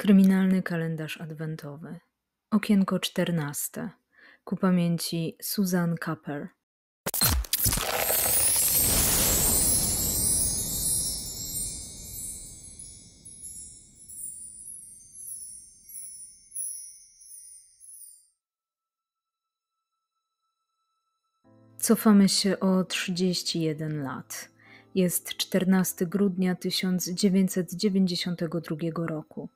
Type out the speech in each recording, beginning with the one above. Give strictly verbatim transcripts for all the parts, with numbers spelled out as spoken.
Kryminalny kalendarz adwentowy. Okienko czternaste. Ku pamięci Susan Capper. Cofamy się o trzydzieści jeden lat. Jest czternastego grudnia tysiąc dziewięćset dziewięćdziesiątego drugiego roku.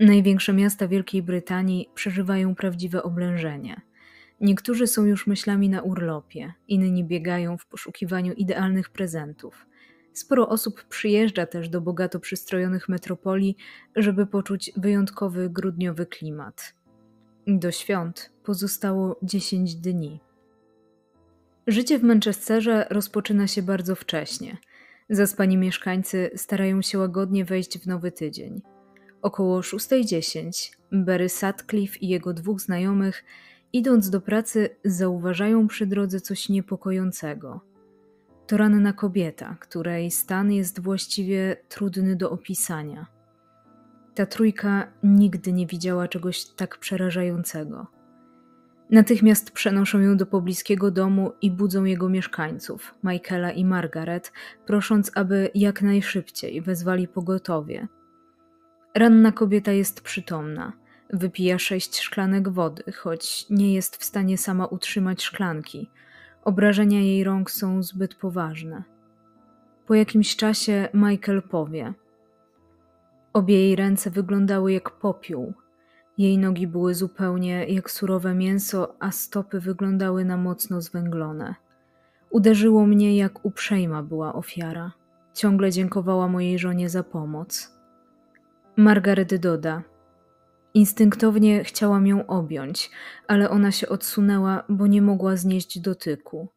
Największe miasta Wielkiej Brytanii przeżywają prawdziwe oblężenie. Niektórzy są już myślami na urlopie, inni biegają w poszukiwaniu idealnych prezentów. Sporo osób przyjeżdża też do bogato przystrojonych metropolii, żeby poczuć wyjątkowy grudniowy klimat. Do świąt pozostało dziesięć dni. Życie w Manchesterze rozpoczyna się bardzo wcześnie. Zaspani mieszkańcy starają się łagodnie wejść w nowy tydzień. Około szósta dziesięć Barry Sutcliffe i jego dwóch znajomych, idąc do pracy, zauważają przy drodze coś niepokojącego. To ranna kobieta, której stan jest właściwie trudny do opisania. Ta trójka nigdy nie widziała czegoś tak przerażającego. Natychmiast przenoszą ją do pobliskiego domu i budzą jego mieszkańców, Michaela i Margaret, prosząc, aby jak najszybciej wezwali pogotowie. Ranna kobieta jest przytomna. Wypija sześć szklanek wody, choć nie jest w stanie sama utrzymać szklanki. Obrażenia jej rąk są zbyt poważne. Po jakimś czasie Michael powie: obie jej ręce wyglądały jak popiół. Jej nogi były zupełnie jak surowe mięso, a stopy wyglądały na mocno zwęglone. Uderzyło mnie, jak uprzejma była ofiara. Ciągle dziękowała mojej żonie za pomoc. Margaret doda: instynktownie chciałam ją objąć, ale ona się odsunęła, bo nie mogła znieść dotyku.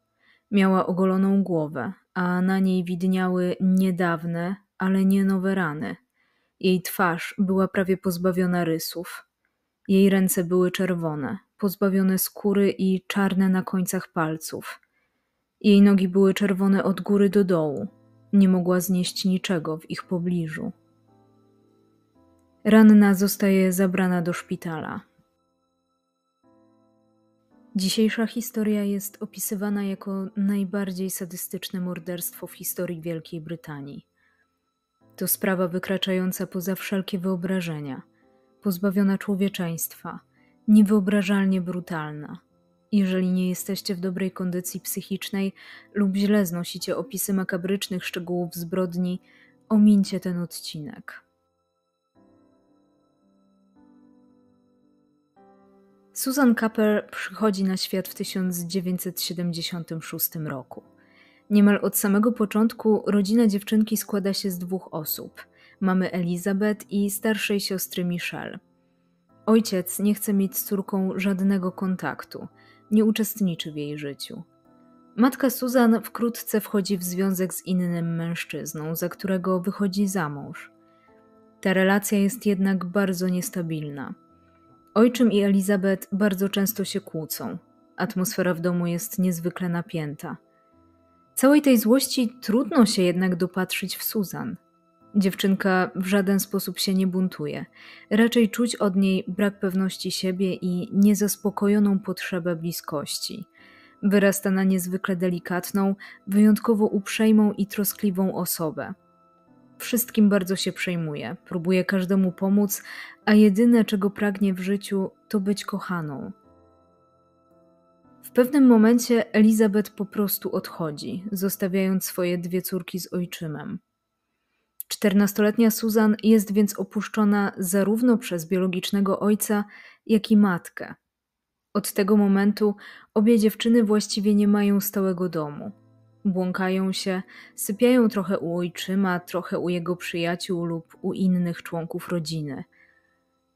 Miała ogoloną głowę, a na niej widniały niedawne, ale nie nowe rany. Jej twarz była prawie pozbawiona rysów. Jej ręce były czerwone, pozbawione skóry i czarne na końcach palców. Jej nogi były czerwone od góry do dołu. Nie mogła znieść niczego w ich pobliżu. Ranna zostaje zabrana do szpitala. Dzisiejsza historia jest opisywana jako najbardziej sadystyczne morderstwo w historii Wielkiej Brytanii. To sprawa wykraczająca poza wszelkie wyobrażenia, pozbawiona człowieczeństwa, niewyobrażalnie brutalna. Jeżeli nie jesteście w dobrej kondycji psychicznej lub źle znosicie opisy makabrycznych szczegółów zbrodni, omińcie ten odcinek. Susan Capper przychodzi na świat w tysiąc dziewięćset siedemdziesiątym szóstym roku. Niemal od samego początku rodzina dziewczynki składa się z dwóch osób: mamy Elizabeth i starszej siostry Michelle. Ojciec nie chce mieć z córką żadnego kontaktu, nie uczestniczy w jej życiu. Matka Susan wkrótce wchodzi w związek z innym mężczyzną, za którego wychodzi za mąż. Ta relacja jest jednak bardzo niestabilna. Ojczym i Elizabeth bardzo często się kłócą. Atmosfera w domu jest niezwykle napięta. Całej tej złości trudno się jednak dopatrzyć w Susan. Dziewczynka w żaden sposób się nie buntuje. Raczej czuć od niej brak pewności siebie i niezaspokojoną potrzebę bliskości. Wyrasta na niezwykle delikatną, wyjątkowo uprzejmą i troskliwą osobę. Wszystkim bardzo się przejmuje, próbuje każdemu pomóc, a jedyne, czego pragnie w życiu, to być kochaną. W pewnym momencie Elizabeth po prostu odchodzi, zostawiając swoje dwie córki z ojczymem. Czternastoletnia Susan jest więc opuszczona zarówno przez biologicznego ojca, jak i matkę. Od tego momentu obie dziewczyny właściwie nie mają stałego domu. Błąkają się, sypiają trochę u ojczyma, trochę u jego przyjaciół lub u innych członków rodziny.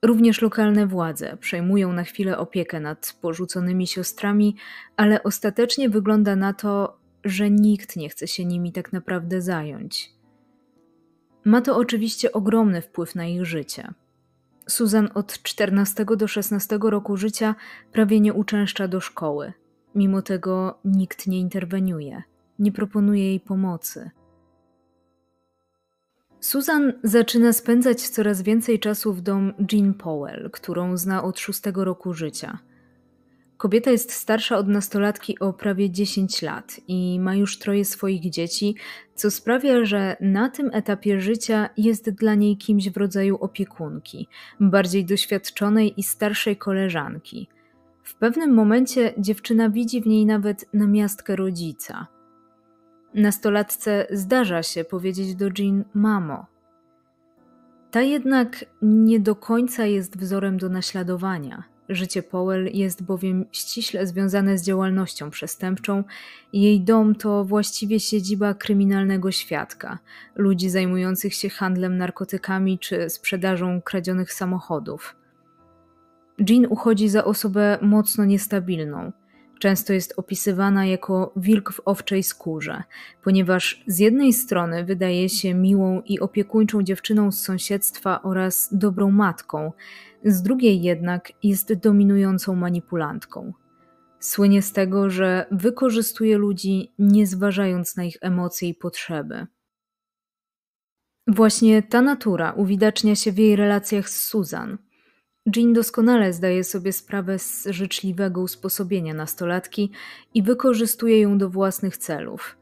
Również lokalne władze przejmują na chwilę opiekę nad porzuconymi siostrami, ale ostatecznie wygląda na to, że nikt nie chce się nimi tak naprawdę zająć. Ma to oczywiście ogromny wpływ na ich życie. Susan od czternastego do szesnastego roku życia prawie nie uczęszcza do szkoły. Mimo tego nikt nie interweniuje. Nie proponuje jej pomocy. Susan zaczyna spędzać coraz więcej czasu w domu Jean Powell, którą zna od szóstego roku życia. Kobieta jest starsza od nastolatki o prawie dziesięć lat i ma już troje swoich dzieci, co sprawia, że na tym etapie życia jest dla niej kimś w rodzaju opiekunki, bardziej doświadczonej i starszej koleżanki. W pewnym momencie dziewczyna widzi w niej nawet namiastkę rodzica. Nastolatce zdarza się powiedzieć do Jean mamo. Ta jednak nie do końca jest wzorem do naśladowania. Życie Powell jest bowiem ściśle związane z działalnością przestępczą. Jej dom to właściwie siedziba kryminalnego świadka, ludzi zajmujących się handlem narkotykami czy sprzedażą kradzionych samochodów. Jean uchodzi za osobę mocno niestabilną. Często jest opisywana jako wilk w owczej skórze, ponieważ z jednej strony wydaje się miłą i opiekuńczą dziewczyną z sąsiedztwa oraz dobrą matką, z drugiej jednak jest dominującą manipulantką. Słynie z tego, że wykorzystuje ludzi, nie zważając na ich emocje i potrzeby. Właśnie ta natura uwidacznia się w jej relacjach z Susan. Jean doskonale zdaje sobie sprawę z życzliwego usposobienia nastolatki i wykorzystuje ją do własnych celów.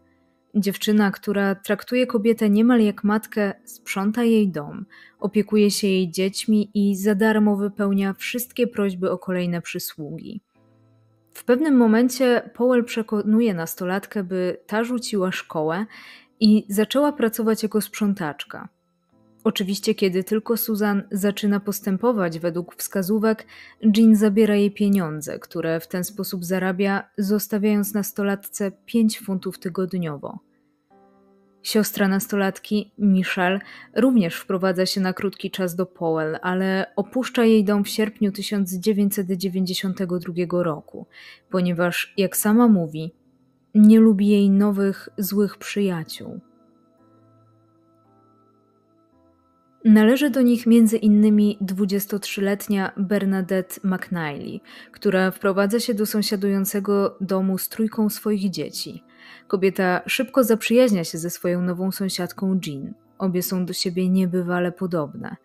Dziewczyna, która traktuje kobietę niemal jak matkę, sprząta jej dom, opiekuje się jej dziećmi i za darmo wypełnia wszystkie prośby o kolejne przysługi. W pewnym momencie Powell przekonuje nastolatkę, by ta rzuciła szkołę i zaczęła pracować jako sprzątaczka. Oczywiście, kiedy tylko Susan zaczyna postępować według wskazówek, Jean zabiera jej pieniądze, które w ten sposób zarabia, zostawiając nastolatce pięć funtów tygodniowo. Siostra nastolatki, Michelle, również wprowadza się na krótki czas do Powell, ale opuszcza jej dom w sierpniu tysiąc dziewięćset dziewięćdziesiątego drugiego roku, ponieważ, jak sama mówi, nie lubi jej nowych, złych przyjaciół. Należy do nich między innymi dwudziestotrzyletnia Bernadette McNeely, która wprowadza się do sąsiadującego domu z trójką swoich dzieci. Kobieta szybko zaprzyjaźnia się ze swoją nową sąsiadką Jean. Obie są do siebie niebywale podobne.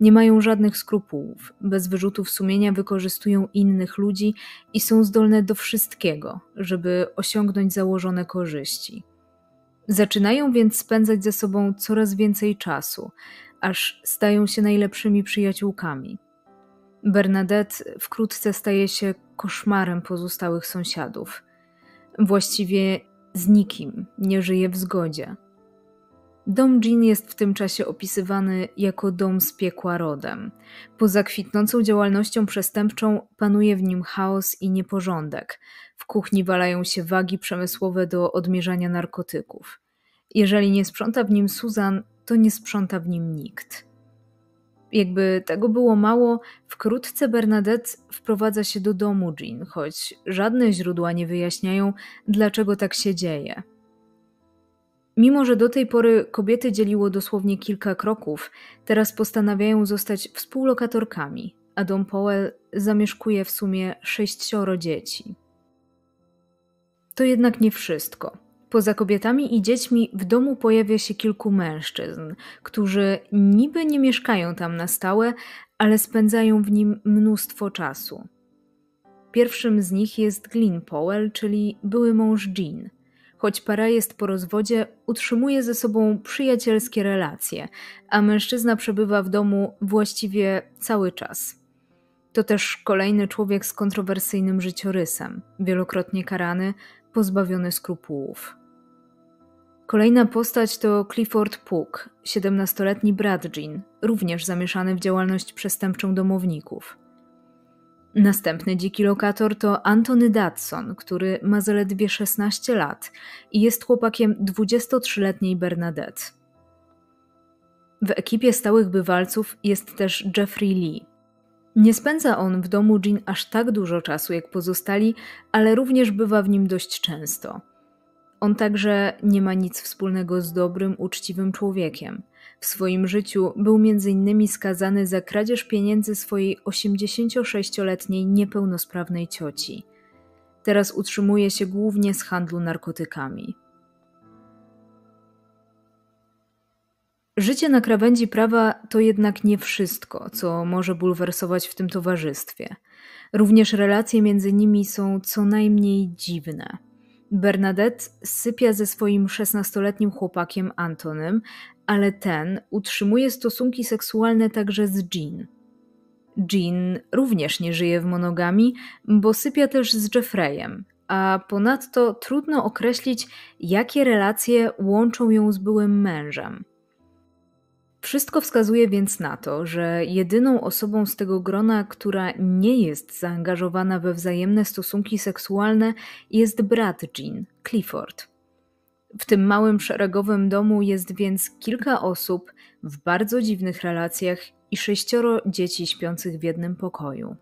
Nie mają żadnych skrupułów, bez wyrzutów sumienia wykorzystują innych ludzi i są zdolne do wszystkiego, żeby osiągnąć założone korzyści. Zaczynają więc spędzać ze sobą coraz więcej czasu, aż stają się najlepszymi przyjaciółkami. Bernadette wkrótce staje się koszmarem pozostałych sąsiadów. Właściwie z nikim nie żyje w zgodzie. Dom Jean jest w tym czasie opisywany jako dom z piekła rodem. Poza kwitnącą działalnością przestępczą panuje w nim chaos i nieporządek. W kuchni walają się wagi przemysłowe do odmierzania narkotyków. Jeżeli nie sprząta w nim Susan, to nie sprząta w nim nikt. Jakby tego było mało, wkrótce Bernadette wprowadza się do domu Jean, choć żadne źródła nie wyjaśniają, dlaczego tak się dzieje. Mimo że do tej pory kobiety dzieliło dosłownie kilka kroków, teraz postanawiają zostać współlokatorkami, a dom Powell zamieszkuje w sumie sześcioro dzieci. To jednak nie wszystko. Poza kobietami i dziećmi w domu pojawia się kilku mężczyzn, którzy niby nie mieszkają tam na stałe, ale spędzają w nim mnóstwo czasu. Pierwszym z nich jest Glyn Powell, czyli były mąż Jean. Choć para jest po rozwodzie, utrzymuje ze sobą przyjacielskie relacje, a mężczyzna przebywa w domu właściwie cały czas. To też kolejny człowiek z kontrowersyjnym życiorysem, wielokrotnie karany, pozbawiony skrupułów. Kolejna postać to Clifford Pugh, siedemnastoletni brat Jean, również zamieszany w działalność przestępczą domowników. Następny dziki lokator to Anthony Dodson, który ma zaledwie szesnaście lat i jest chłopakiem dwudziestotrzyletniej Bernadette. W ekipie stałych bywalców jest też Jeffrey Lee. Nie spędza on w domu Jean aż tak dużo czasu jak pozostali, ale również bywa w nim dość często. On także nie ma nic wspólnego z dobrym, uczciwym człowiekiem. W swoim życiu był między innymi skazany za kradzież pieniędzy swojej osiemdziesięciosześcioletniej niepełnosprawnej cioci. Teraz utrzymuje się głównie z handlu narkotykami. Życie na krawędzi prawa to jednak nie wszystko, co może bulwersować w tym towarzystwie. Również relacje między nimi są co najmniej dziwne. Bernadette sypia ze swoim szesnastoletnim chłopakiem Antonym, ale ten utrzymuje stosunki seksualne także z Jean. Jean również nie żyje w monogamii, bo sypia też z Jeffreyem, a ponadto trudno określić, jakie relacje łączą ją z byłym mężem. Wszystko wskazuje więc na to, że jedyną osobą z tego grona, która nie jest zaangażowana we wzajemne stosunki seksualne, jest brat Jean, Clifford. W tym małym szeregowym domu jest więc kilka osób w bardzo dziwnych relacjach i sześcioro dzieci śpiących w jednym pokoju.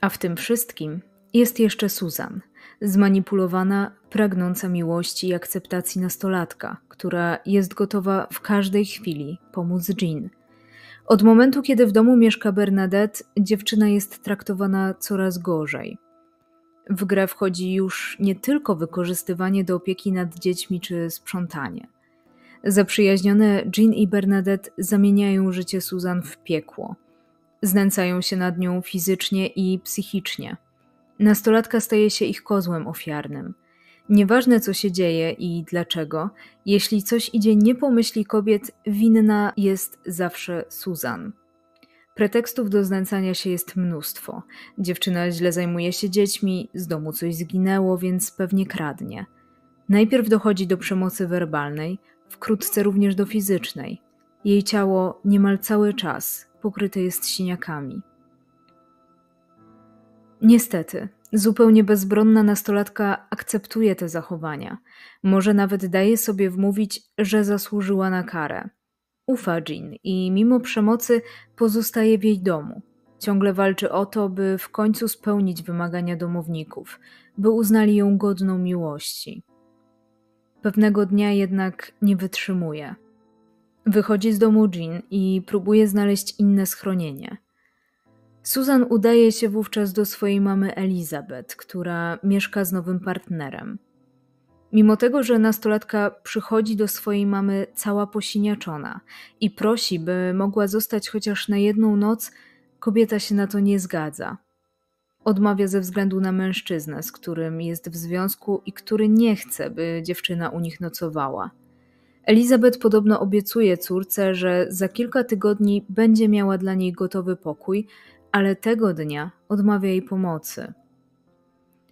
A w tym wszystkim jest jeszcze Susan, zmanipulowana, pragnąca miłości i akceptacji nastolatka, która jest gotowa w każdej chwili pomóc Jean. Od momentu, kiedy w domu mieszka Bernadette, dziewczyna jest traktowana coraz gorzej. W grę wchodzi już nie tylko wykorzystywanie do opieki nad dziećmi czy sprzątanie. Zaprzyjaźnione Jean i Bernadette zamieniają życie Susan w piekło. Znęcają się nad nią fizycznie i psychicznie. Nastolatka staje się ich kozłem ofiarnym. Nieważne, co się dzieje i dlaczego, jeśli coś idzie nie po myśli kobiet, winna jest zawsze Susan. Pretekstów do znęcania się jest mnóstwo. Dziewczyna źle zajmuje się dziećmi, z domu coś zginęło, więc pewnie kradnie. Najpierw dochodzi do przemocy werbalnej, wkrótce również do fizycznej. Jej ciało niemal cały czas pokryte jest siniakami. Niestety, zupełnie bezbronna nastolatka akceptuje te zachowania. Może nawet daje sobie wmówić, że zasłużyła na karę. Ufa Jean i mimo przemocy pozostaje w jej domu. Ciągle walczy o to, by w końcu spełnić wymagania domowników, by uznali ją godną miłości. Pewnego dnia jednak nie wytrzymuje. Wychodzi z domu Jean i próbuje znaleźć inne schronienie. Susan udaje się wówczas do swojej mamy Elizabeth, która mieszka z nowym partnerem. Mimo tego, że nastolatka przychodzi do swojej mamy cała posiniaczona i prosi, by mogła zostać chociaż na jedną noc, kobieta się na to nie zgadza. Odmawia ze względu na mężczyznę, z którym jest w związku i który nie chce, by dziewczyna u nich nocowała. Elizabeth podobno obiecuje córce, że za kilka tygodni będzie miała dla niej gotowy pokój, ale tego dnia odmawia jej pomocy.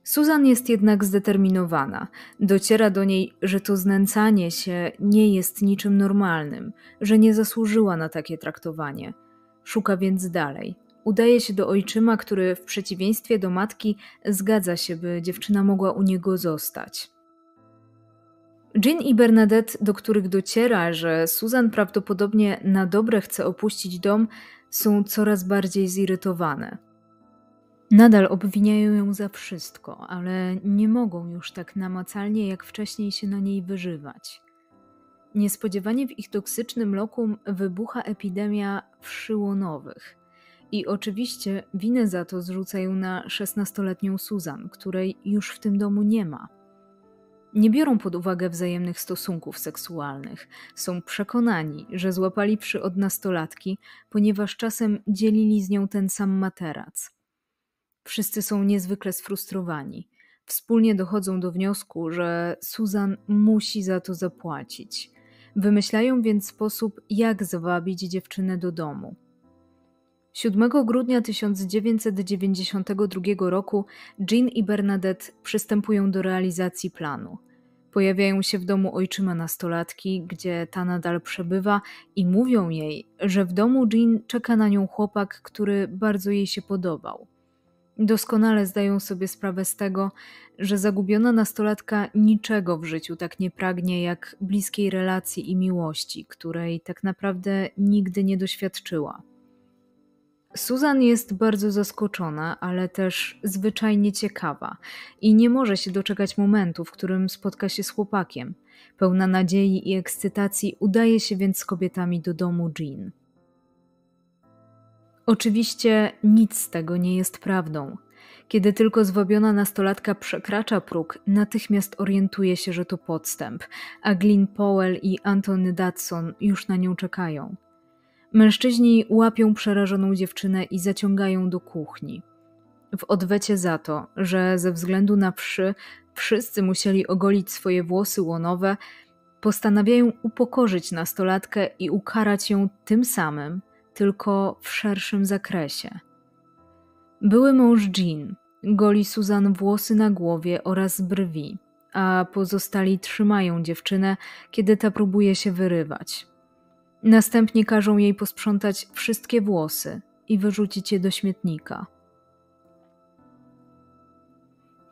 Susan jest jednak zdeterminowana. Dociera do niej, że to znęcanie się nie jest niczym normalnym, że nie zasłużyła na takie traktowanie. Szuka więc dalej. Udaje się do ojczyma, który w przeciwieństwie do matki zgadza się, by dziewczyna mogła u niego zostać. Jean i Bernadette, do których dociera, że Susan prawdopodobnie na dobre chce opuścić dom, są coraz bardziej zirytowane. Nadal obwiniają ją za wszystko, ale nie mogą już tak namacalnie jak wcześniej się na niej wyżywać. Niespodziewanie w ich toksycznym lokum wybucha epidemia wszyło nowych. I oczywiście winę za to zrzucają na szesnastoletnią Susan, której już w tym domu nie ma. Nie biorą pod uwagę wzajemnych stosunków seksualnych. Są przekonani, że złapali przy od nastolatki, ponieważ czasem dzielili z nią ten sam materac. Wszyscy są niezwykle sfrustrowani. Wspólnie dochodzą do wniosku, że Susan musi za to zapłacić. Wymyślają więc sposób, jak zwabić dziewczynę do domu. siódmego grudnia tysiąc dziewięćset dziewięćdziesiątego drugiego roku Jean i Bernadette przystępują do realizacji planu. Pojawiają się w domu ojczyma nastolatki, gdzie ta nadal przebywa i mówią jej, że w domu Jean czeka na nią chłopak, który bardzo jej się podobał. Doskonale zdają sobie sprawę z tego, że zagubiona nastolatka niczego w życiu tak nie pragnie jak bliskiej relacji i miłości, której tak naprawdę nigdy nie doświadczyła. Susan jest bardzo zaskoczona, ale też zwyczajnie ciekawa i nie może się doczekać momentu, w którym spotka się z chłopakiem. Pełna nadziei i ekscytacji udaje się więc z kobietami do domu Jean. Oczywiście nic z tego nie jest prawdą. Kiedy tylko zwabiona nastolatka przekracza próg, natychmiast orientuje się, że to podstęp, a Glynn Powell i Anthony Dodson już na nią czekają. Mężczyźni łapią przerażoną dziewczynę i zaciągają do kuchni. W odwecie za to, że ze względu na wszy wszyscy musieli ogolić swoje włosy łonowe, postanawiają upokorzyć nastolatkę i ukarać ją tym samym, tylko w szerszym zakresie. Były mąż Jean goli Susan włosy na głowie oraz brwi, a pozostali trzymają dziewczynę, kiedy ta próbuje się wyrywać. Następnie każą jej posprzątać wszystkie włosy i wyrzucić je do śmietnika.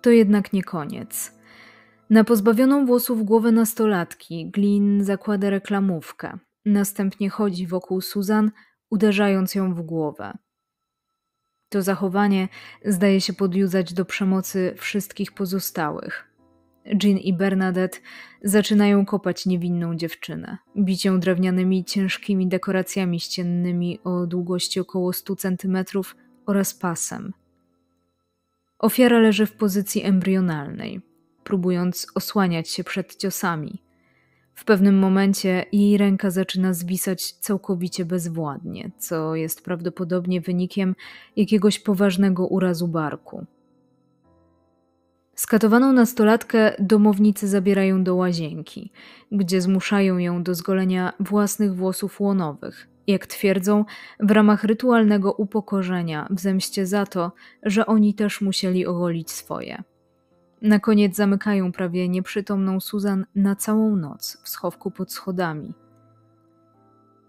To jednak nie koniec. Na pozbawioną włosów głowę nastolatki Glynn zakłada reklamówkę. Następnie chodzi wokół Susan, uderzając ją w głowę. To zachowanie zdaje się podjudzać do przemocy wszystkich pozostałych. Jean i Bernadette zaczynają kopać niewinną dziewczynę, bić ją drewnianymi, ciężkimi dekoracjami ściennymi o długości około stu centymetrów oraz pasem. Ofiara leży w pozycji embrionalnej, próbując osłaniać się przed ciosami. W pewnym momencie jej ręka zaczyna zwisać całkowicie bezwładnie, co jest prawdopodobnie wynikiem jakiegoś poważnego urazu barku. Skatowaną nastolatkę domownicy zabierają do łazienki, gdzie zmuszają ją do zgolenia własnych włosów łonowych, jak twierdzą, w ramach rytualnego upokorzenia w zemście za to, że oni też musieli ogolić swoje. Na koniec zamykają prawie nieprzytomną Susan na całą noc w schowku pod schodami.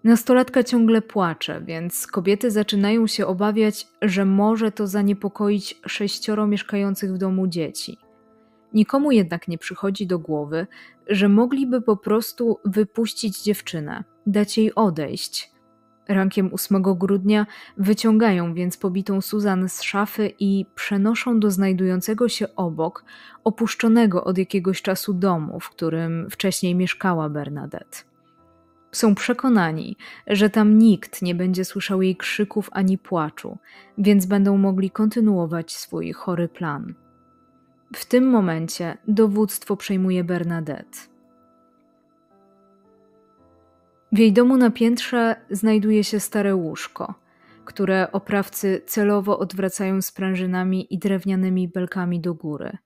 Nastolatka ciągle płacze, więc kobiety zaczynają się obawiać, że może to zaniepokoić sześcioro mieszkających w domu dzieci. Nikomu jednak nie przychodzi do głowy, że mogliby po prostu wypuścić dziewczynę, dać jej odejść. Rankiem ósmego grudnia wyciągają więc pobitą Susan z szafy i przenoszą do znajdującego się obok, opuszczonego od jakiegoś czasu domu, w którym wcześniej mieszkała Bernadette. Są przekonani, że tam nikt nie będzie słyszał jej krzyków ani płaczu, więc będą mogli kontynuować swój chory plan. W tym momencie dowództwo przejmuje Bernadette. W jej domu na piętrze znajduje się stare łóżko, które oprawcy celowo odwracają sprężynami i drewnianymi belkami do góry.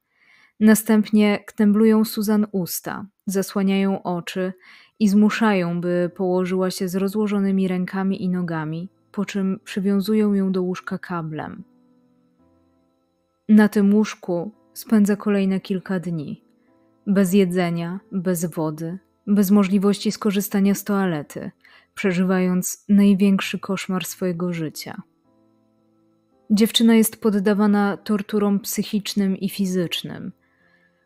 Następnie kneblują Susan usta, zasłaniają oczy i zmuszają, by położyła się z rozłożonymi rękami i nogami, po czym przywiązują ją do łóżka kablem. Na tym łóżku spędza kolejne kilka dni. Bez jedzenia, bez wody, bez możliwości skorzystania z toalety, przeżywając największy koszmar swojego życia. Dziewczyna jest poddawana torturom psychicznym i fizycznym.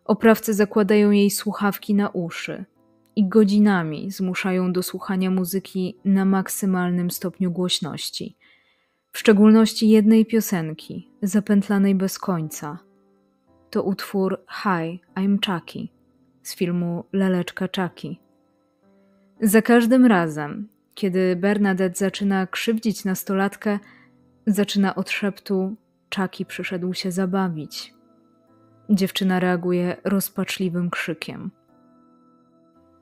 Oprawcy zakładają jej słuchawki na uszy i godzinami zmuszają do słuchania muzyki na maksymalnym stopniu głośności, w szczególności jednej piosenki, zapętlanej bez końca. To utwór Hi, I'm Chucky z filmu Laleczka Chucky. Za każdym razem, kiedy Bernadette zaczyna krzywdzić nastolatkę, zaczyna od szeptu Chucky przyszedł się zabawić. Dziewczyna reaguje rozpaczliwym krzykiem.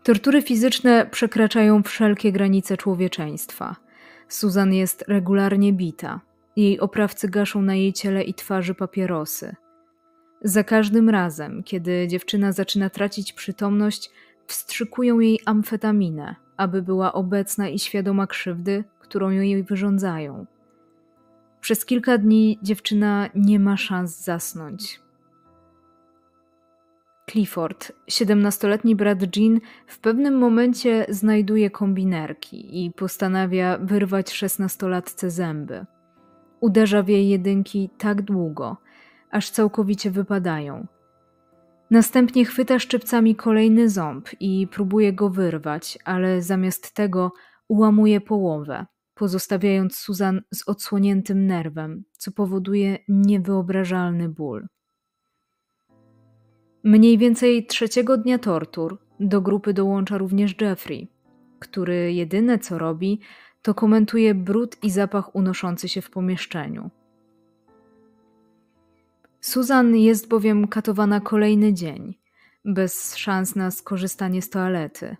Tortury fizyczne przekraczają wszelkie granice człowieczeństwa. Susan jest regularnie bita. Jej oprawcy gaszą na jej ciele i twarzy papierosy. Za każdym razem, kiedy dziewczyna zaczyna tracić przytomność, wstrzykują jej amfetaminę, aby była obecna i świadoma krzywdy, którą jej wyrządzają. Przez kilka dni dziewczyna nie ma szans zasnąć. Clifford, siedemnastoletni brat Jean, w pewnym momencie znajduje kombinerki i postanawia wyrwać szesnastolatce zęby. Uderza w jej jedynki tak długo, aż całkowicie wypadają. Następnie chwyta szczypcami kolejny ząb i próbuje go wyrwać, ale zamiast tego ułamuje połowę, pozostawiając Susan z odsłoniętym nerwem, co powoduje niewyobrażalny ból. Mniej więcej trzeciego dnia tortur do grupy dołącza również Jeffrey, który jedyne co robi, to komentuje brud i zapach unoszący się w pomieszczeniu. Susan jest bowiem katowana kolejny dzień, bez szans na skorzystanie z toalety.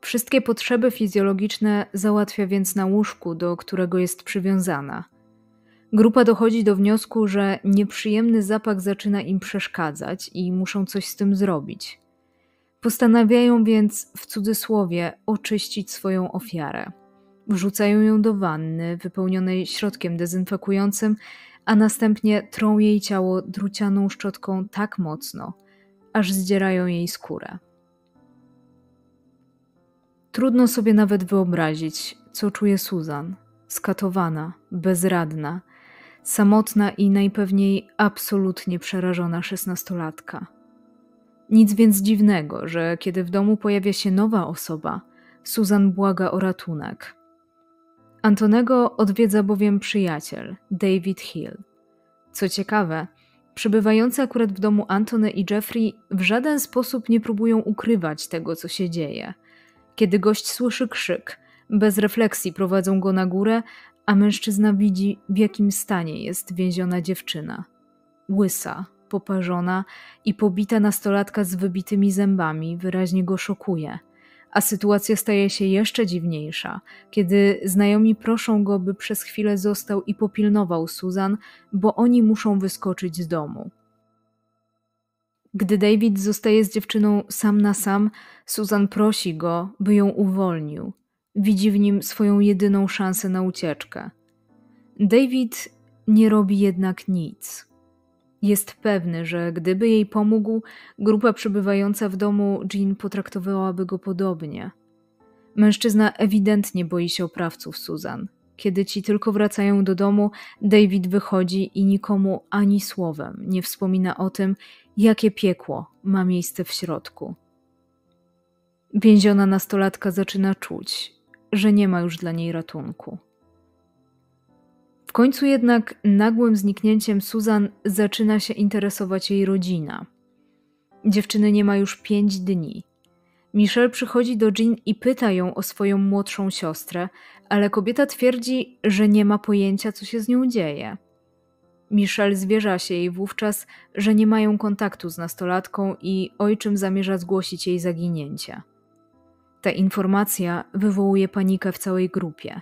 Wszystkie potrzeby fizjologiczne załatwia więc na łóżku, do którego jest przywiązana. Grupa dochodzi do wniosku, że nieprzyjemny zapach zaczyna im przeszkadzać i muszą coś z tym zrobić. Postanawiają więc, w cudzysłowie, oczyścić swoją ofiarę. Wrzucają ją do wanny wypełnionej środkiem dezynfekującym, a następnie trą jej ciało drucianą szczotką tak mocno, aż zdzierają jej skórę. Trudno sobie nawet wyobrazić, co czuje Susan, skatowana, bezradna, samotna i najpewniej absolutnie przerażona szesnastolatka. Nic więc dziwnego, że kiedy w domu pojawia się nowa osoba, Susan błaga o ratunek. Antonego odwiedza bowiem przyjaciel, David Hill. Co ciekawe, przebywający akurat w domu Antony i Jeffrey w żaden sposób nie próbują ukrywać tego, co się dzieje. Kiedy gość słyszy krzyk, bez refleksji prowadzą go na górę, a mężczyzna widzi, w jakim stanie jest więziona dziewczyna. Łysa, poparzona i pobita nastolatka z wybitymi zębami wyraźnie go szokuje, a sytuacja staje się jeszcze dziwniejsza, kiedy znajomi proszą go, by przez chwilę został i popilnował Susan, bo oni muszą wyskoczyć z domu. Gdy David zostaje z dziewczyną sam na sam, Susan prosi go, by ją uwolnił. Widzi w nim swoją jedyną szansę na ucieczkę. David nie robi jednak nic. Jest pewny, że gdyby jej pomógł, grupa przebywająca w domu Jean potraktowałaby go podobnie. Mężczyzna ewidentnie boi się oprawców Susan. Kiedy ci tylko wracają do domu, David wychodzi i nikomu ani słowem nie wspomina o tym, jakie piekło ma miejsce w środku. Więziona nastolatka zaczyna czuć, że nie ma już dla niej ratunku. W końcu jednak nagłym zniknięciem Susan zaczyna się interesować jej rodzina. Dziewczyny nie ma już pięć dni. Michelle przychodzi do Jean i pyta ją o swoją młodszą siostrę, ale kobieta twierdzi, że nie ma pojęcia, co się z nią dzieje. Michelle zwierza się jej wówczas, że nie mają kontaktu z nastolatką i ojczym zamierza zgłosić jej zaginięcie. Ta informacja wywołuje panikę w całej grupie.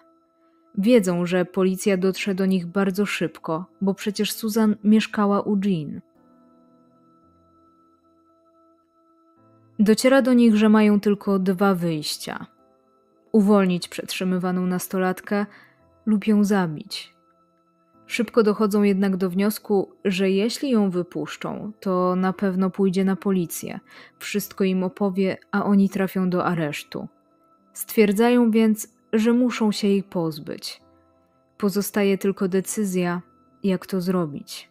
Wiedzą, że policja dotrze do nich bardzo szybko, bo przecież Susan mieszkała u Jean. Dociera do nich, że mają tylko dwa wyjścia. Uwolnić przetrzymywaną nastolatkę lub ją zabić. Szybko dochodzą jednak do wniosku, że jeśli ją wypuszczą, to na pewno pójdzie na policję. Wszystko im opowie, a oni trafią do aresztu. Stwierdzają więc, że muszą się jej pozbyć. Pozostaje tylko decyzja, jak to zrobić.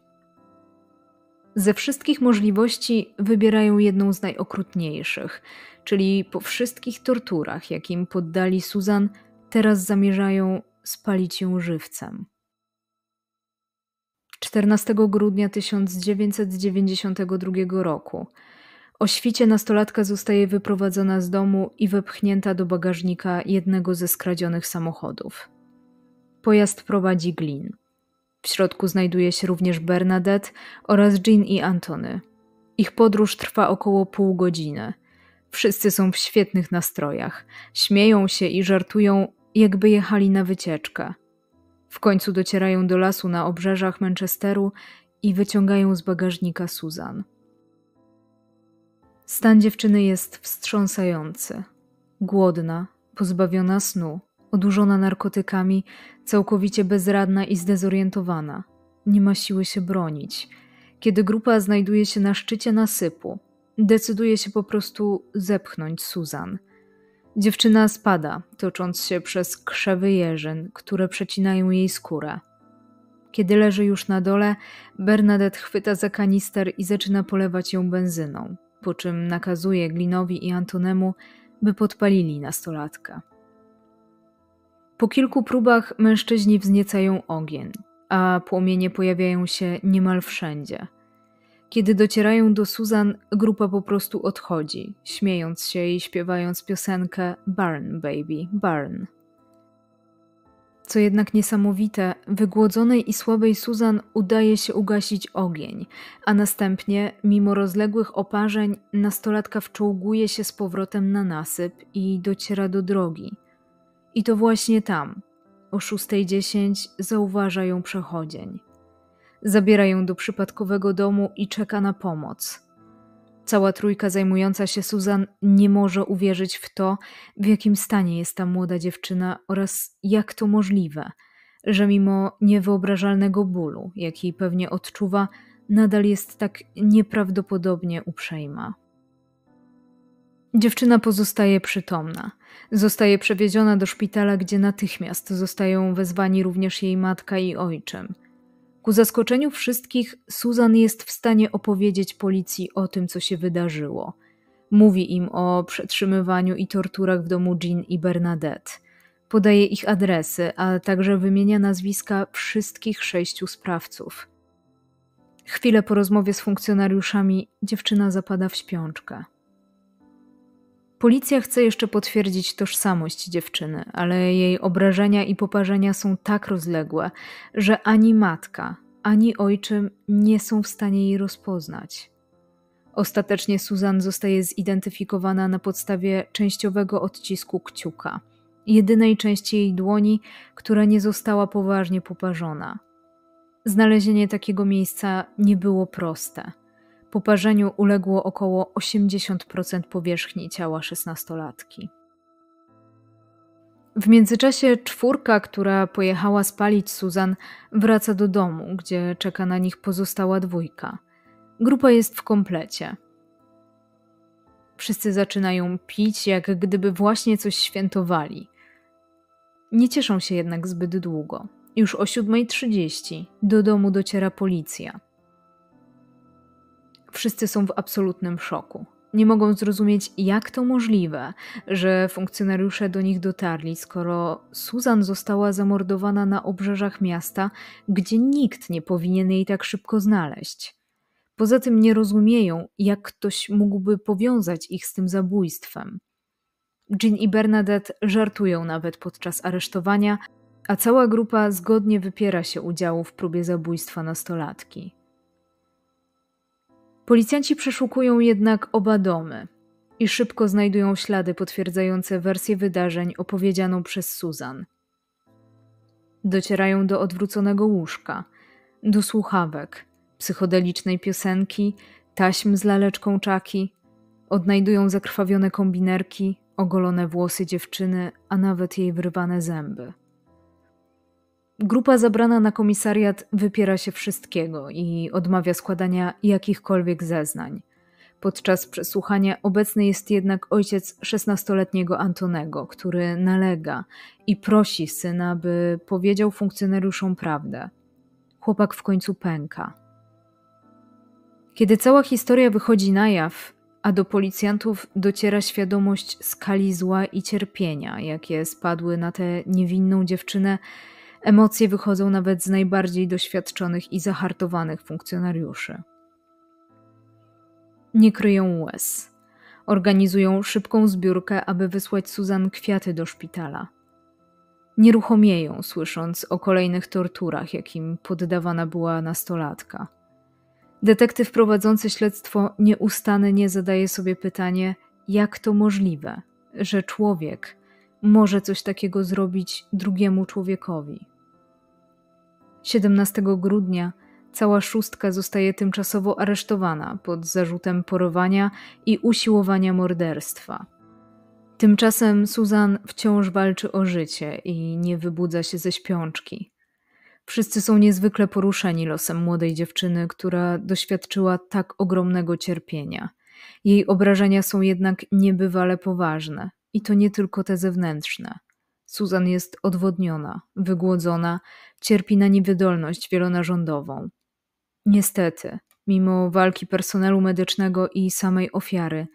Ze wszystkich możliwości wybierają jedną z najokrutniejszych, czyli po wszystkich torturach, jakim poddali Susan, teraz zamierzają spalić ją żywcem. czternastego grudnia tysiąc dziewięćset dziewięćdziesiątego drugiego roku o świcie nastolatka zostaje wyprowadzona z domu i wepchnięta do bagażnika jednego ze skradzionych samochodów. Pojazd prowadzi Glynn. W środku znajduje się również Bernadette oraz Jean i Antony. Ich podróż trwa około pół godziny. Wszyscy są w świetnych nastrojach. Śmieją się i żartują, jakby jechali na wycieczkę. W końcu docierają do lasu na obrzeżach Manchesteru i wyciągają z bagażnika Susan. Stan dziewczyny jest wstrząsający. Głodna, pozbawiona snu, odurzona narkotykami, całkowicie bezradna i zdezorientowana. Nie ma siły się bronić. Kiedy grupa znajduje się na szczycie nasypu, decyduje się po prostu zepchnąć Susan. Dziewczyna spada, tocząc się przez krzewy jeżyn, które przecinają jej skórę. Kiedy leży już na dole, Bernadette chwyta za kanister i zaczyna polewać ją benzyną, po czym nakazuje Glynnowi i Antonemu, by podpalili nastolatkę. Po kilku próbach mężczyźni wzniecają ogień, a płomienie pojawiają się niemal wszędzie. Kiedy docierają do Susan, grupa po prostu odchodzi, śmiejąc się i śpiewając piosenkę Burn, baby, burn. Co jednak niesamowite, wygłodzonej i słabej Susan udaje się ugasić ogień, a następnie, mimo rozległych oparzeń, nastolatka wczołguje się z powrotem na nasyp i dociera do drogi. I to właśnie tam, o szósta dziesięć, zauważa ją przechodzień. Zabiera ją do przypadkowego domu i czeka na pomoc. Cała trójka zajmująca się Susan nie może uwierzyć w to, w jakim stanie jest ta młoda dziewczyna oraz jak to możliwe, że mimo niewyobrażalnego bólu, jaki pewnie odczuwa, nadal jest tak nieprawdopodobnie uprzejma. Dziewczyna pozostaje przytomna. Zostaje przewieziona do szpitala, gdzie natychmiast zostają wezwani również jej matka i ojczym. Ku zaskoczeniu wszystkich, Susan jest w stanie opowiedzieć policji o tym, co się wydarzyło. Mówi im o przetrzymywaniu i torturach w domu Jean i Bernadette. Podaje ich adresy, a także wymienia nazwiska wszystkich sześciu sprawców. Chwilę po rozmowie z funkcjonariuszami dziewczyna zapada w śpiączkę. Policja chce jeszcze potwierdzić tożsamość dziewczyny, ale jej obrażenia i poparzenia są tak rozległe, że ani matka, ani ojczym nie są w stanie jej rozpoznać. Ostatecznie Susan zostaje zidentyfikowana na podstawie częściowego odcisku kciuka, jedynej części jej dłoni, która nie została poważnie poparzona. Znalezienie takiego miejsca nie było proste. Poparzeniu uległo około osiemdziesiąt procent powierzchni ciała szesnastolatki. W międzyczasie czwórka, która pojechała spalić Susan, wraca do domu, gdzie czeka na nich pozostała dwójka. Grupa jest w komplecie. Wszyscy zaczynają pić, jak gdyby właśnie coś świętowali. Nie cieszą się jednak zbyt długo. Już o siódma trzydzieści do domu dociera policja. Wszyscy są w absolutnym szoku. Nie mogą zrozumieć, jak to możliwe, że funkcjonariusze do nich dotarli, skoro Susan została zamordowana na obrzeżach miasta, gdzie nikt nie powinien jej tak szybko znaleźć. Poza tym nie rozumieją, jak ktoś mógłby powiązać ich z tym zabójstwem. Jean i Bernadette żartują nawet podczas aresztowania, a cała grupa zgodnie wypiera się udziału w próbie zabójstwa nastolatki. Policjanci przeszukują jednak oba domy i szybko znajdują ślady potwierdzające wersję wydarzeń opowiedzianą przez Susan. Docierają do odwróconego łóżka, do słuchawek, psychodelicznej piosenki, taśm z laleczką Chucky, odnajdują zakrwawione kombinerki, ogolone włosy dziewczyny, a nawet jej wyrwane zęby. Grupa zabrana na komisariat wypiera się wszystkiego i odmawia składania jakichkolwiek zeznań. Podczas przesłuchania obecny jest jednak ojciec szesnastoletniego Antonego, który nalega i prosi syna, by powiedział funkcjonariuszom prawdę. Chłopak w końcu pęka. Kiedy cała historia wychodzi na jaw, a do policjantów dociera świadomość skali zła i cierpienia, jakie spadły na tę niewinną dziewczynę, emocje wychodzą nawet z najbardziej doświadczonych i zahartowanych funkcjonariuszy. Nie kryją łez. Organizują szybką zbiórkę, aby wysłać Susan kwiaty do szpitala. Nieruchomieją, słysząc o kolejnych torturach, jakim poddawana była nastolatka. Detektyw prowadzący śledztwo nieustannie zadaje sobie pytanie, jak to możliwe, że człowiek może coś takiego zrobić drugiemu człowiekowi. siedemnastego grudnia cała szóstka zostaje tymczasowo aresztowana pod zarzutem porwania i usiłowania morderstwa. Tymczasem Susan wciąż walczy o życie i nie wybudza się ze śpiączki. Wszyscy są niezwykle poruszeni losem młodej dziewczyny, która doświadczyła tak ogromnego cierpienia. Jej obrażenia są jednak niebywale poważne. I to nie tylko te zewnętrzne. Susan jest odwodniona, wygłodzona, cierpi na niewydolność wielonarządową. Niestety, mimo walki personelu medycznego i samej ofiary,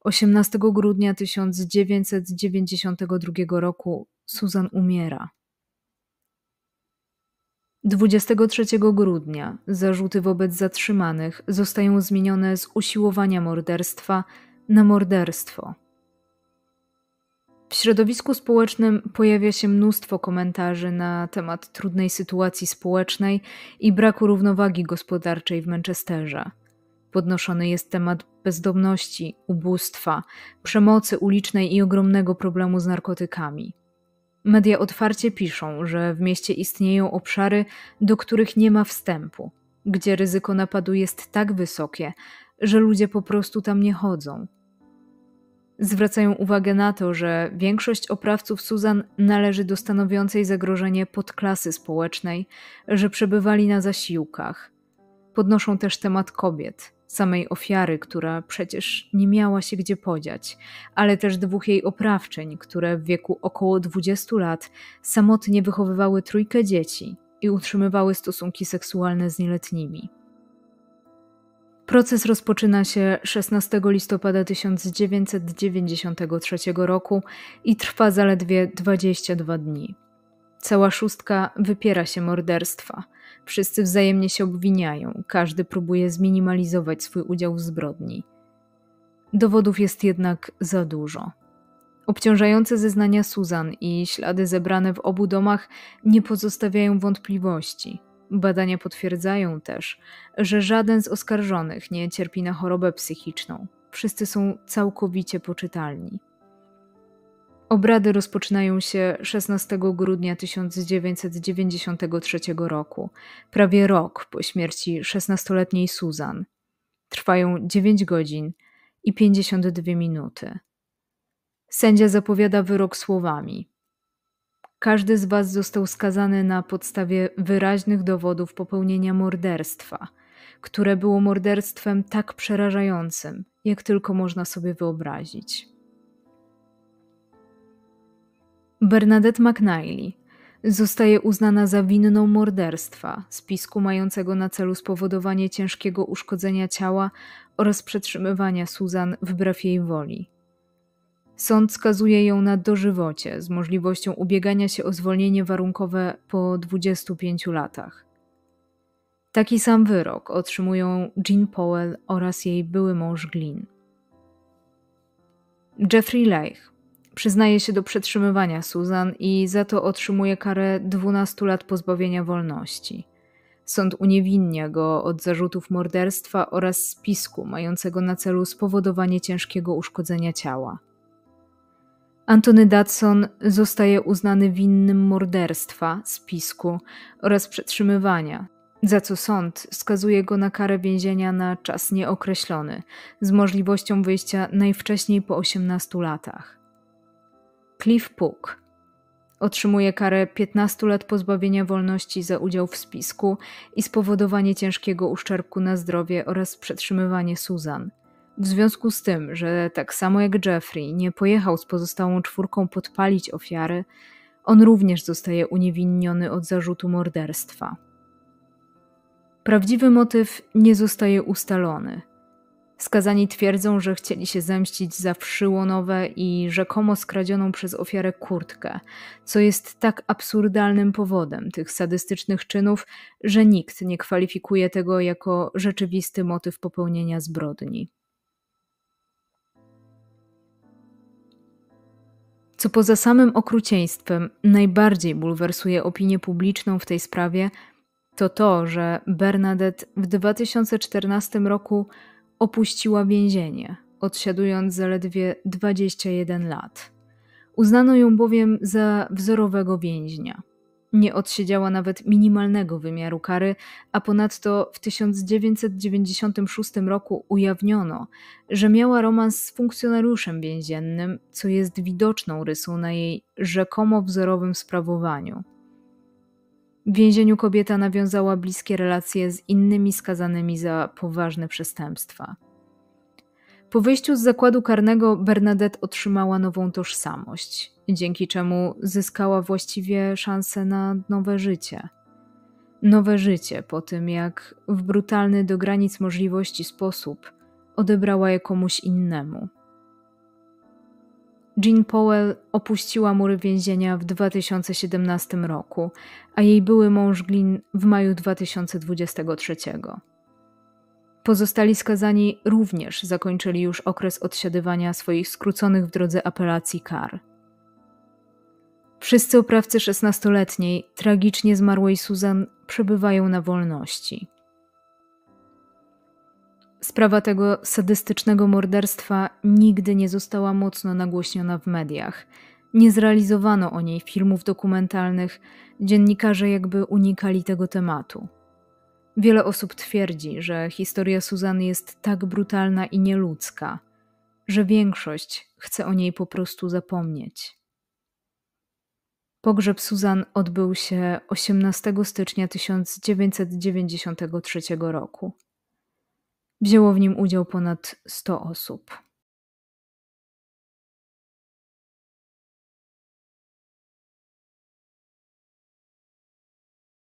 osiemnastego grudnia tysiąc dziewięćset dziewięćdziesiątego drugiego roku Susan umiera. dwudziestego trzeciego grudnia zarzuty wobec zatrzymanych zostają zmienione z usiłowania morderstwa na morderstwo. W środowisku społecznym pojawia się mnóstwo komentarzy na temat trudnej sytuacji społecznej i braku równowagi gospodarczej w Manchesterze. Podnoszony jest temat bezdomności, ubóstwa, przemocy ulicznej i ogromnego problemu z narkotykami. Media otwarcie piszą, że w mieście istnieją obszary, do których nie ma wstępu, gdzie ryzyko napadu jest tak wysokie, że ludzie po prostu tam nie chodzą. Zwracają uwagę na to, że większość oprawców Susan należy do stanowiącej zagrożenie podklasy społecznej, że przebywali na zasiłkach. Podnoszą też temat kobiet, samej ofiary, która przecież nie miała się gdzie podziać, ale też dwóch jej oprawczyń, które w wieku około dwudziestu lat samotnie wychowywały trójkę dzieci i utrzymywały stosunki seksualne z nieletnimi. Proces rozpoczyna się szesnastego listopada tysiąc dziewięćset dziewięćdziesiątego trzeciego roku i trwa zaledwie dwadzieścia dwa dni. Cała szóstka wypiera się morderstwa. Wszyscy wzajemnie się obwiniają, każdy próbuje zminimalizować swój udział w zbrodni. Dowodów jest jednak za dużo. Obciążające zeznania Susan i ślady zebrane w obu domach nie pozostawiają wątpliwości. Badania potwierdzają też, że żaden z oskarżonych nie cierpi na chorobę psychiczną. Wszyscy są całkowicie poczytalni. Obrady rozpoczynają się szesnastego grudnia tysiąc dziewięćset dziewięćdziesiątego trzeciego roku, prawie rok po śmierci szesnastoletniej Susan. Trwają dziewięć godzin i pięćdziesiąt dwie minuty. Sędzia zapowiada wyrok słowami: każdy z was został skazany na podstawie wyraźnych dowodów popełnienia morderstwa, które było morderstwem tak przerażającym, jak tylko można sobie wyobrazić. Bernadette McNeely zostaje uznana za winną morderstwa, spisku mającego na celu spowodowanie ciężkiego uszkodzenia ciała oraz przetrzymywania Susan wbrew jej woli. Sąd skazuje ją na dożywocie z możliwością ubiegania się o zwolnienie warunkowe po dwudziestu pięciu latach. Taki sam wyrok otrzymują Jean Powell oraz jej były mąż Glynn. Jeffrey Leigh przyznaje się do przetrzymywania Susan i za to otrzymuje karę dwunastu lat pozbawienia wolności. Sąd uniewinnia go od zarzutów morderstwa oraz spisku mającego na celu spowodowanie ciężkiego uszkodzenia ciała. Anthony Dodson zostaje uznany winnym morderstwa, spisku oraz przetrzymywania, za co sąd skazuje go na karę więzienia na czas nieokreślony, z możliwością wyjścia najwcześniej po osiemnastu latach. Cliff Pugh otrzymuje karę piętnastu lat pozbawienia wolności za udział w spisku i spowodowanie ciężkiego uszczerbku na zdrowie oraz przetrzymywanie Susan. W związku z tym, że tak samo jak Jeffrey nie pojechał z pozostałą czwórką podpalić ofiary, on również zostaje uniewinniony od zarzutu morderstwa. Prawdziwy motyw nie zostaje ustalony. Skazani twierdzą, że chcieli się zemścić za wszyłonowe i rzekomo skradzioną przez ofiarę kurtkę, co jest tak absurdalnym powodem tych sadystycznych czynów, że nikt nie kwalifikuje tego jako rzeczywisty motyw popełnienia zbrodni. Co poza samym okrucieństwem najbardziej bulwersuje opinię publiczną w tej sprawie, to to, że Bernadette w dwa tysiące czternastym roku opuściła więzienie, odsiadując zaledwie dwadzieścia jeden lat. Uznano ją bowiem za wzorowego więźnia. Nie odsiedziała nawet minimalnego wymiaru kary, a ponadto w tysiąc dziewięćset dziewięćdziesiątym szóstym roku ujawniono, że miała romans z funkcjonariuszem więziennym, co jest widoczną rysą na jej rzekomo wzorowym sprawowaniu. W więzieniu kobieta nawiązała bliskie relacje z innymi skazanymi za poważne przestępstwa. Po wyjściu z zakładu karnego Bernadette otrzymała nową tożsamość, dzięki czemu zyskała właściwie szansę na nowe życie. Nowe życie po tym, jak w brutalny do granic możliwości sposób odebrała je komuś innemu. Jean Powell opuściła mury więzienia w dwa tysiące siedemnastym roku, a jej były mąż Glynn w maju dwa tysiące dwudziestego trzeciego. Pozostali skazani również zakończyli już okres odsiadywania swoich skróconych w drodze apelacji kar. Wszyscy oprawcy szesnastoletniej, tragicznie zmarłej Susan przebywają na wolności. Sprawa tego sadystycznego morderstwa nigdy nie została mocno nagłośniona w mediach. Nie zrealizowano o niej filmów dokumentalnych, dziennikarze jakby unikali tego tematu. Wiele osób twierdzi, że historia Susan jest tak brutalna i nieludzka, że większość chce o niej po prostu zapomnieć. Pogrzeb Susan odbył się osiemnastego stycznia tysiąc dziewięćset dziewięćdziesiątego trzeciego roku. Wzięło w nim udział ponad sto osób.